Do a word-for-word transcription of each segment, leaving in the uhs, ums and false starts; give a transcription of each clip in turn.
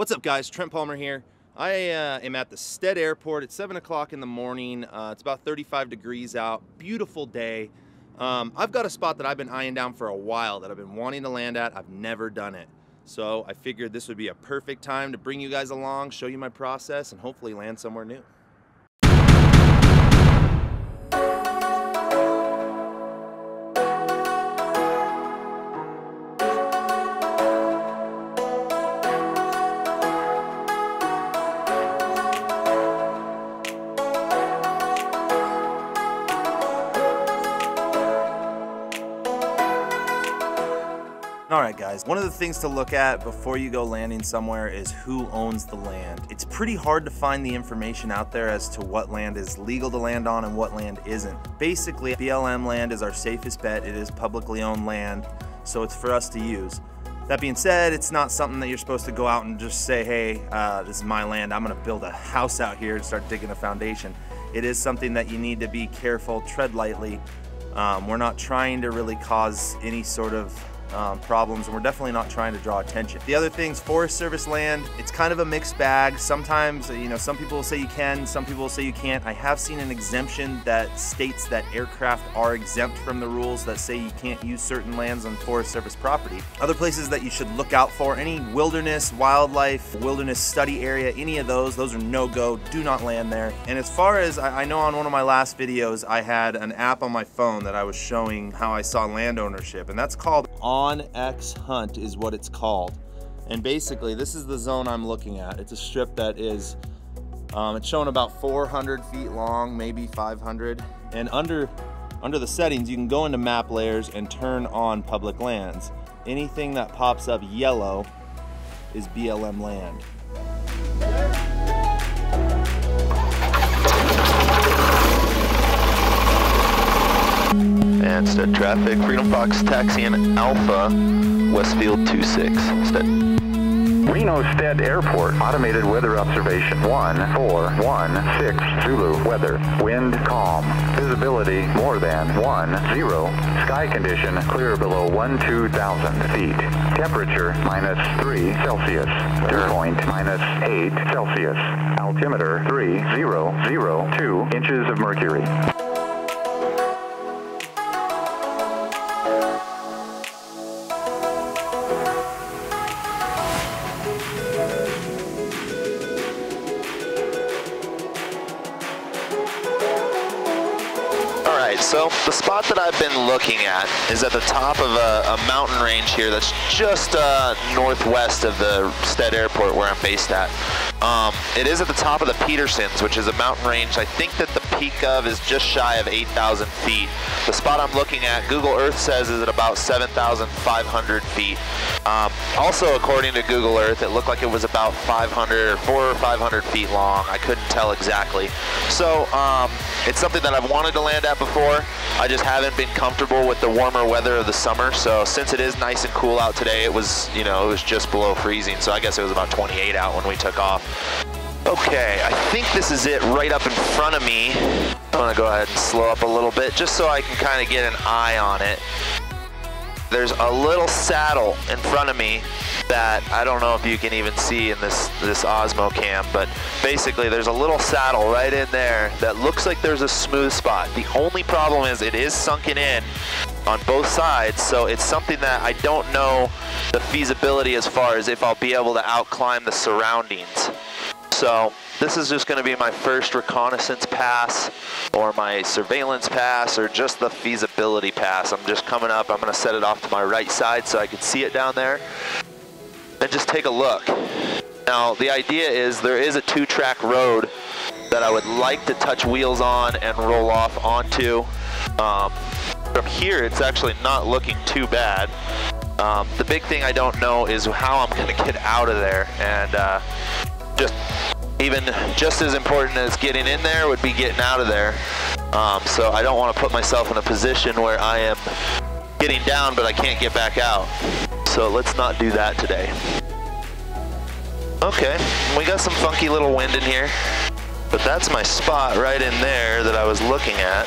What's up, guys? Trent Palmer here. I uh, am at the Stead Airport. It's seven o'clock in the morning. Uh, it's about thirty-five degrees out. Beautiful day. Um, I've got a spot that I've been eyeing down for a while that I've been wanting to land at. I've never done it. So I figured this would be a perfect time to bring you guys along, show you my process, and hopefully land somewhere new. All right, guys, one of the things to look at before you go landing somewhere is who owns the land. It's pretty hard to find the information out there as to what land is legal to land on and what land isn't. Basically, B L M land is our safest bet. It is publicly owned land, so it's for us to use. That being said, it's not something that you're supposed to go out and just say, hey, uh, this is my land, I'm gonna build a house out here and start digging a foundation. It is something that you need to be careful, tread lightly. Um, we're not trying to really cause any sort of Um, problems, and we're definitely not trying to draw attention. The other things, Forest Service land, it's kind of a mixed bag. Sometimes, you know, some people will say you can, some people will say you can't. I have seen an exemption that states that aircraft are exempt from the rules that say you can't use certain lands on Forest Service property. Other places that you should look out for, any wilderness, wildlife, wilderness study area, any of those, those are no-go, do not land there. And as far as, I, I know on one of my last videos, I had an app on my phone that I was showing how I saw land ownership, and that's called On X Hunt is what it's called. And basically this is the zone I'm looking at. It's a strip that is, um, it's showing about four hundred feet long, maybe five hundred. And under, under the settings, you can go into map layers and turn on public lands. Anything that pops up yellow is B L M land. And Stead traffic, Reno Fox taxi and Alpha, Westfield two six, Stead. Reno Stead Airport, automated weather observation one four one six, Zulu, weather, wind calm, visibility more than one zero, sky condition clear below twelve thousand feet, temperature minus three Celsius, dew point minus eight Celsius, altimeter three thousand two inches of mercury. So the spot that I've been looking at is at the top of a, a mountain range here that's just uh, northwest of the Stead Airport where I'm based at. Um, it is at the top of the Petersen's, which is a mountain range I think that the peak of is just shy of eight thousand feet. The spot I'm looking at, Google Earth says, is at about seven thousand five hundred feet. Um, also, according to Google Earth, it looked like it was about five hundred, or four or five hundred feet long. I couldn't tell exactly. So um, it's something that I've wanted to land at before. I just haven't been comfortable with the warmer weather of the summer. So since it is nice and cool out today, it was, you know, it was just below freezing. So I guess it was about twenty-eight out when we took off. Okay, I think this is it right up in front of me. I'm gonna go ahead and slow up a little bit just so I can kind of get an eye on it. There's a little saddle in front of me that I don't know if you can even see in this, this Osmo cam, but basically there's a little saddle right in there that looks like there's a smooth spot. The only problem is it is sunken in on both sides, so it's something that I don't know the feasibility as far as if I'll be able to outclimb the surroundings. So this is just gonna be my first reconnaissance pass or my surveillance pass or just the feasibility pass. I'm just coming up, I'm gonna set it off to my right side so I can see it down there and just take a look. Now the idea is there is a two track road that I would like to touch wheels on and roll off onto. Um, from here, it's actually not looking too bad. Um, the big thing I don't know is how I'm gonna get out of there, and uh, just even just as important as getting in there would be getting out of there. Um, so I don't want to put myself in a position where I am getting down, but I can't get back out. So let's not do that today. Okay, we got some funky little wind in here, but that's my spot right in there that I was looking at.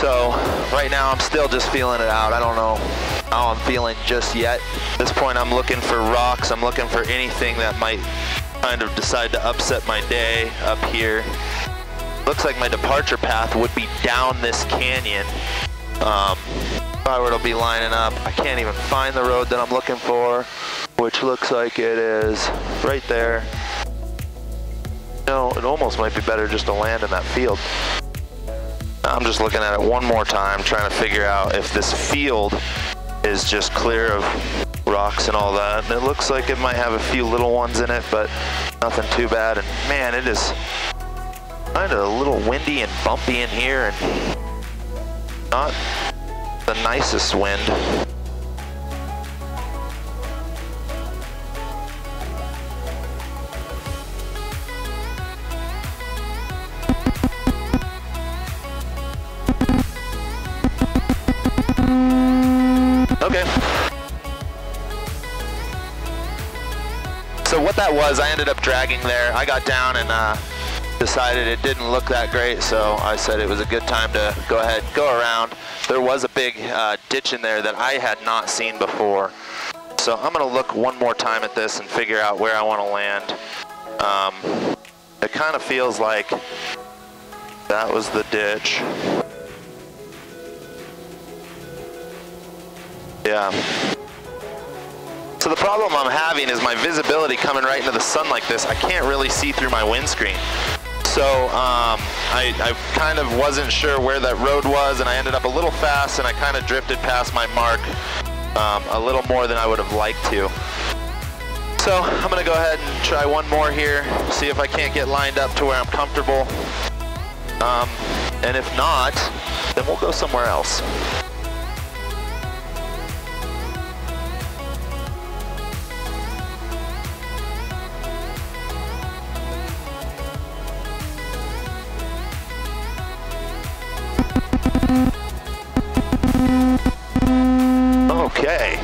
So right now I'm still just feeling it out. I don't know how I'm feeling just yet. At this point, I'm looking for rocks. I'm looking for anything that might kind of decide to upset my day up here. Looks like my departure path would be down this canyon. Um, if I were to be lining up, I can't even find the road that I'm looking for, which looks like it is right there. No, it almost might be better just to land in that field. I'm just looking at it one more time, trying to figure out if this field is just clear of rocks and all that. And it looks like it might have a few little ones in it, but nothing too bad. And man, it is kind of a little windy and bumpy in here, and not the nicest wind. Okay. So what that was, I ended up dragging there. I got down and uh, decided it didn't look that great, so I said it was a good time to go ahead, go around. There was a big uh, ditch in there that I had not seen before. So I'm gonna look one more time at this and figure out where I wanna land. Um, it kind of feels like that was the ditch. Yeah. So the problem I'm having is my visibility coming right into the sun like this. I can't really see through my windscreen. So um, I, I kind of wasn't sure where that road was, and I ended up a little fast, and I kind of drifted past my mark um, a little more than I would have liked to. So I'm gonna go ahead and try one more here, see if I can't get lined up to where I'm comfortable. Um, and if not, then we'll go somewhere else. Okay,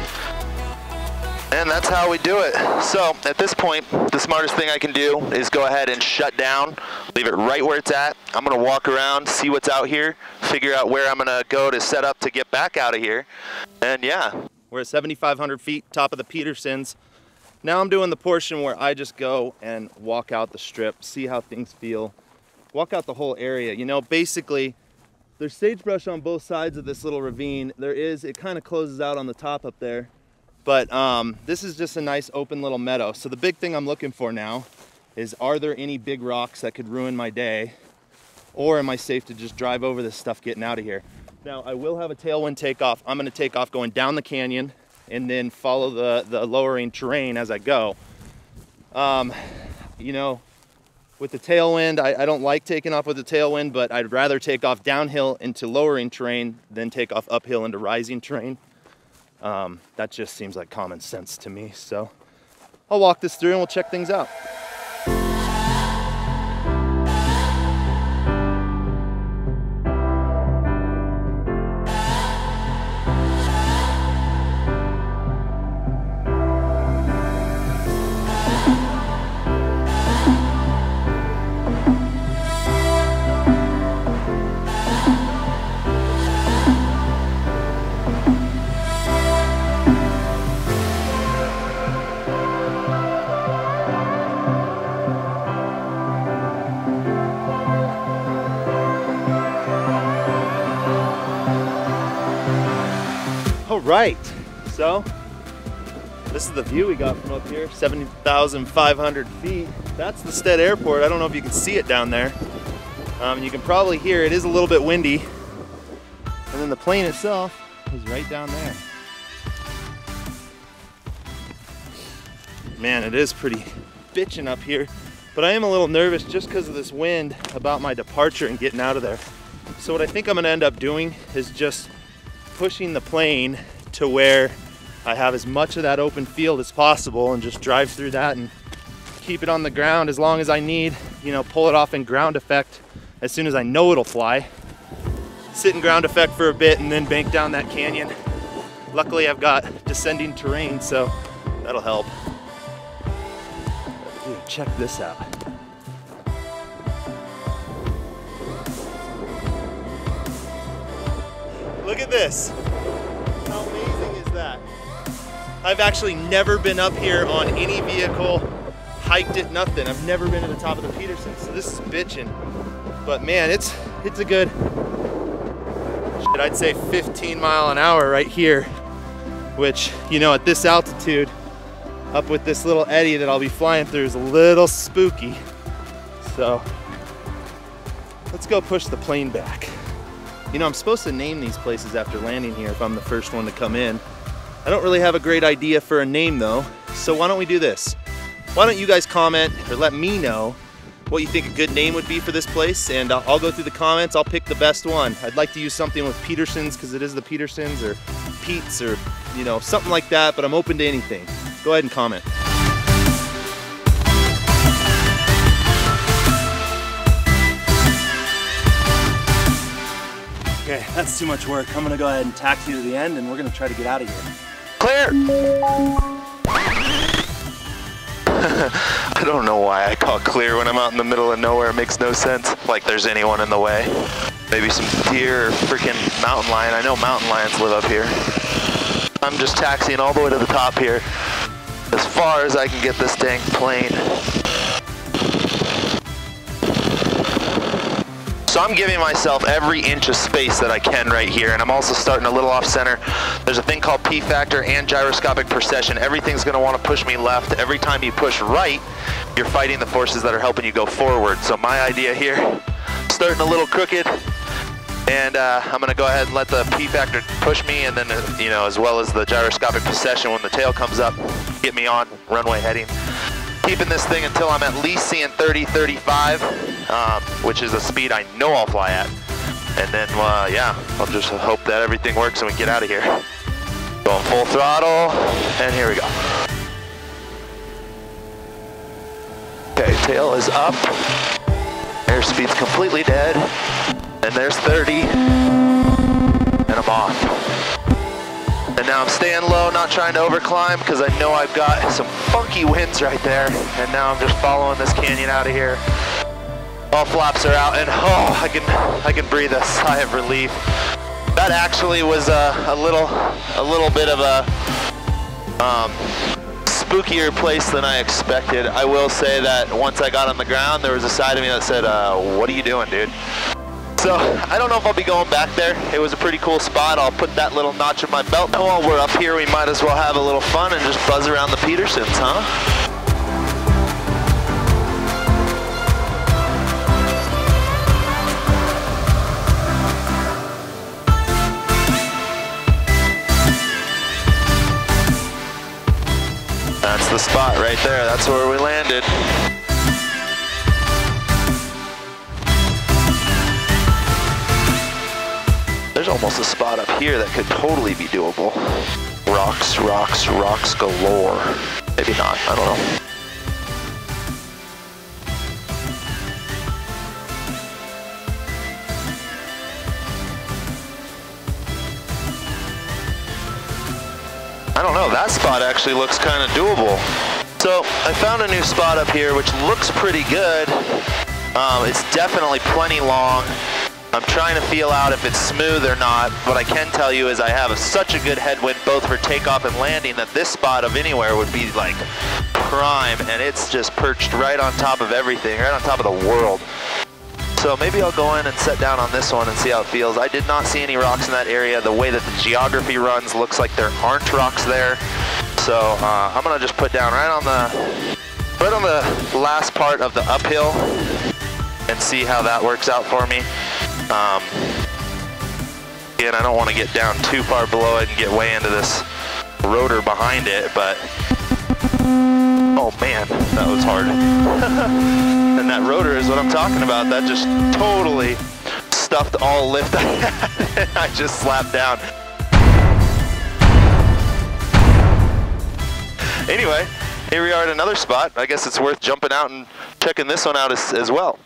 and that's how we do it. So at this point, the smartest thing I can do is go ahead and shut down, leave it right where it's at. I'm gonna walk around, see what's out here, figure out where I'm gonna go to set up to get back out of here, and yeah. We're at seventy-five hundred feet, top of the Petersen's. Now I'm doing the portion where I just go and walk out the strip, see how things feel, walk out the whole area. You know, basically, there's sagebrush on both sides of this little ravine. There is, it kind of closes out on the top up there. But um, this is just a nice open little meadow. So the big thing I'm looking for now is, are there any big rocks that could ruin my day? Or am I safe to just drive over this stuff getting out of here? Now I will have a tailwind takeoff. I'm gonna take off going down the canyon and then follow the, the lowering terrain as I go. Um, you know, with the tailwind, I, I don't like taking off with the tailwind, but I'd rather take off downhill into lowering terrain than take off uphill into rising terrain. Um, that just seems like common sense to me. So I'll walk this through and we'll check things out. Right, so this is the view we got from up here, seventy thousand five hundred feet. That's the Stead Airport. I don't know if you can see it down there. Um, you can probably hear it is a little bit windy. And then the plane itself is right down there. Man, it is pretty bitching up here, but I am a little nervous just because of this wind about my departure and getting out of there. So what I think I'm gonna end up doing is just pushing the plane to where I have as much of that open field as possible and just drive through that and keep it on the ground as long as I need, you know, pull it off in ground effect as soon as I know it'll fly. Sit in ground effect for a bit and then bank down that canyon. Luckily I've got descending terrain, so that'll help. Dude, check this out. Look at this. How amazing is that. I've actually never been up here on any vehicle, hiked it, nothing. I've never been to the top of the Petersen's, so this is bitching. But man, it's it's a good, shit, I'd say fifteen mile an hour right here, which, you know, at this altitude, up with this little eddy that I'll be flying through is a little spooky. So let's go push the plane back. You know, I'm supposed to name these places after landing here if I'm the first one to come in. I don't really have a great idea for a name though, so why don't we do this? Why don't you guys comment or let me know what you think a good name would be for this place, and I'll, I'll go through the comments, I'll pick the best one. I'd like to use something with Petersen's because it is the Petersen's, or Pete's, or you know, something like that, but I'm open to anything. Go ahead and comment. Okay, that's too much work. I'm gonna go ahead and taxi to the end and we're gonna try to get out of here. Clear! I don't know why I call clear when I'm out in the middle of nowhere. It makes no sense. Like there's anyone in the way. Maybe some deer or freaking mountain lion. I know mountain lions live up here. I'm just taxiing all the way to the top here, as far as I can get this dang plane. So I'm giving myself every inch of space that I can right here, and I'm also starting a little off center. There's a thing called P-factor and gyroscopic precession. Everything's gonna wanna push me left. Every time you push right, you're fighting the forces that are helping you go forward. So my idea here, starting a little crooked, and uh, I'm gonna go ahead and let the P-factor push me, and then, uh, you know, as well as the gyroscopic precession when the tail comes up, get me on runway heading. Keeping this thing until I'm at least seeing thirty, thirty-five, um, which is a speed I know I'll fly at. And then, uh, yeah, I'll just hope that everything works and we get out of here. Going full throttle, and here we go. Okay, tail is up. Airspeed's completely dead. And there's thirty, and I'm off. And now I'm staying low, not trying to overclimb because I know I've got some funky winds right there. And now I'm just following this canyon out of here. All flaps are out, and oh, I can, I can breathe a sigh of relief. That actually was a, a little, a little bit of a um, spookier place than I expected. I will say that once I got on the ground, there was a side of me that said, uh, "What are you doing, dude?" So I don't know if I'll be going back there. It was a pretty cool spot. I'll put that little notch in my belt. And while we're up here, we might as well have a little fun and just buzz around the Petersen's, huh? That's the spot right there. That's where we landed. There's almost a spot up here that could totally be doable. Rocks, rocks, rocks galore. Maybe not, I don't know. I don't know, that spot actually looks kind of doable. So I found a new spot up here which looks pretty good. Um, it's definitely plenty long. I'm trying to feel out if it's smooth or not. What I can tell you is I have such a good headwind both for takeoff and landing that this spot of anywhere would be like prime, and it's just perched right on top of everything, right on top of the world. So maybe I'll go in and sit down on this one and see how it feels. I did not see any rocks in that area. The way that the geography runs looks like there aren't rocks there. So uh, I'm gonna just put down right on the, right on the last part of the uphill and see how that works out for me. Um, again, I don't want to get down too far below it and get way into this rotor behind it, but oh man, that was hard. And that rotor is what I'm talking about. That just totally stuffed all lift I had. I just slapped down. Anyway, here we are at another spot. I guess it's worth jumping out and checking this one out as, as well.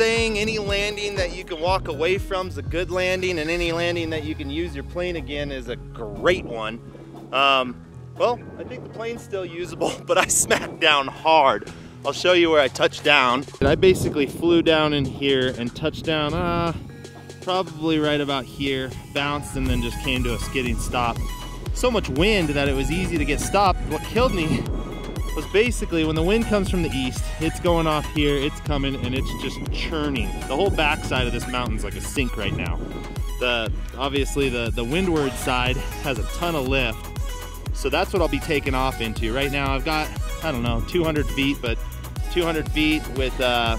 saying any landing that you can walk away from is a good landing, and any landing that you can use your plane again is a great one. Um, well, I think the plane's still usable, but I smacked down hard. I'll show you where I touched down. And I basically flew down in here and touched down uh, probably right about here, bounced, and then just came to a skidding stop. So much wind that it was easy to get stopped. What killed me was basically when the wind comes from the east, it's going off here, it's coming, and it's just churning. The whole backside of this mountain's like a sink right now. The obviously the, the windward side has a ton of lift, so that's what I'll be taking off into. Right now I've got, I don't know, two hundred feet, but two hundred feet with, uh,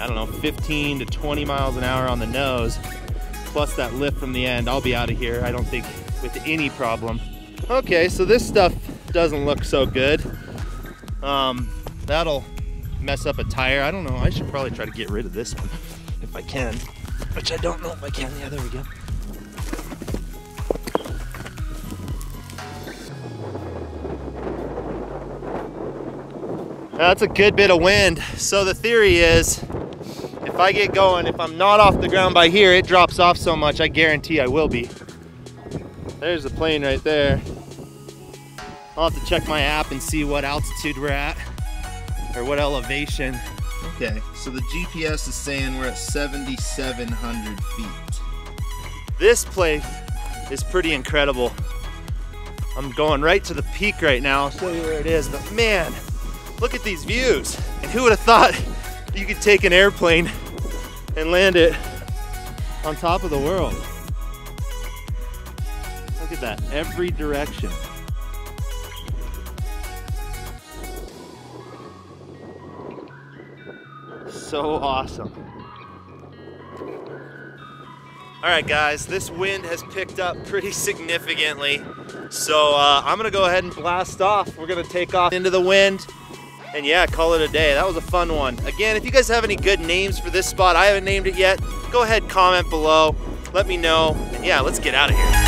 I don't know, fifteen to twenty miles an hour on the nose, plus that lift from the end. I'll be out of here, I don't think, with any problem. Okay, so this stuff doesn't look so good. Um, that'll mess up a tire. I don't know, I should probably try to get rid of this one if I can, which I don't know if I can. Yeah, there we go. That's a good bit of wind. So the theory is, if I get going, if I'm not off the ground by here, it drops off so much, I guarantee I will be. There's the plane right there. I'll have to check my app and see what altitude we're at, or what elevation. Okay, so the G P S is saying we're at seventy-seven hundred feet. This place is pretty incredible. I'm going right to the peak right now. I'll show you where it is, but man, look at these views. And who would have thought you could take an airplane and land it on top of the world? Look at that, every direction. So awesome. All right guys, this wind has picked up pretty significantly. So uh, I'm gonna go ahead and blast off. We're gonna take off into the wind and yeah, call it a day. That was a fun one. Again, if you guys have any good names for this spot, I haven't named it yet, go ahead, comment below, let me know, and yeah, let's get out of here.